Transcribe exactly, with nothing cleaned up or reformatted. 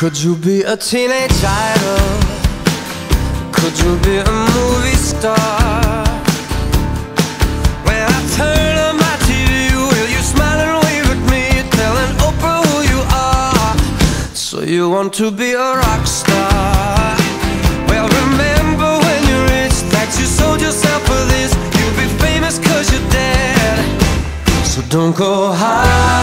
Could you be a teenage idol? Could you be a movie star? When I turn on my T V, will you smile and wave at me, telling Oprah who you are? So you want to be a rock star? Well, remember when you're rich that you sold yourself for this. You'll be famous 'cause you're dead. So don't go high.